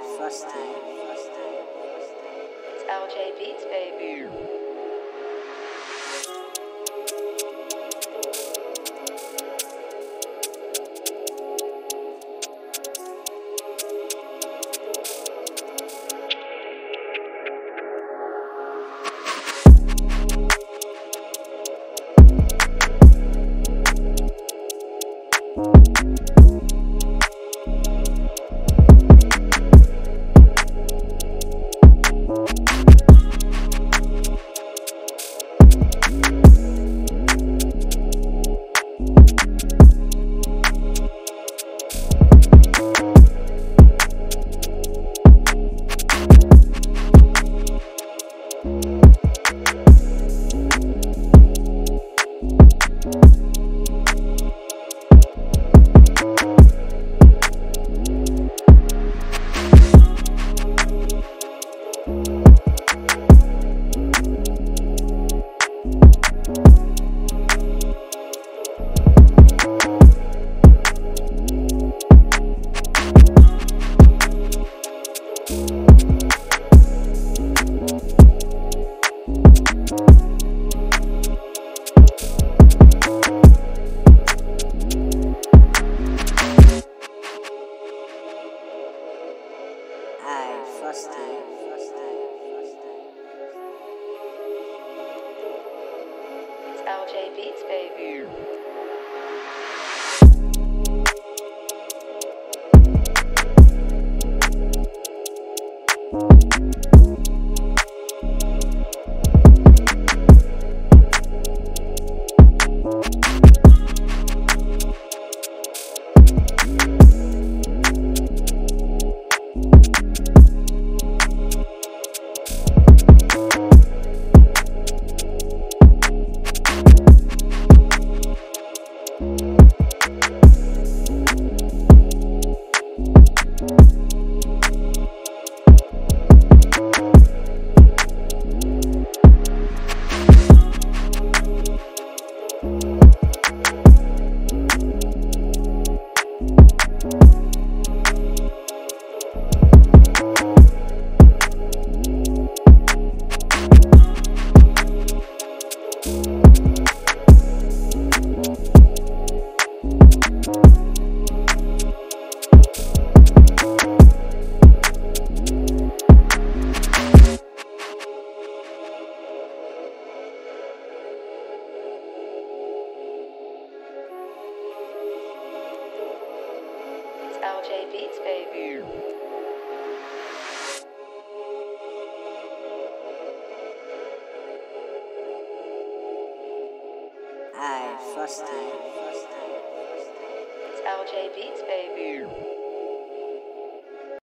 Frosty. It's LJ Beatz, baby. It's LJ Beatz, baby. LJ Beatz, baby. Frosty. It's LJ Beatz, baby.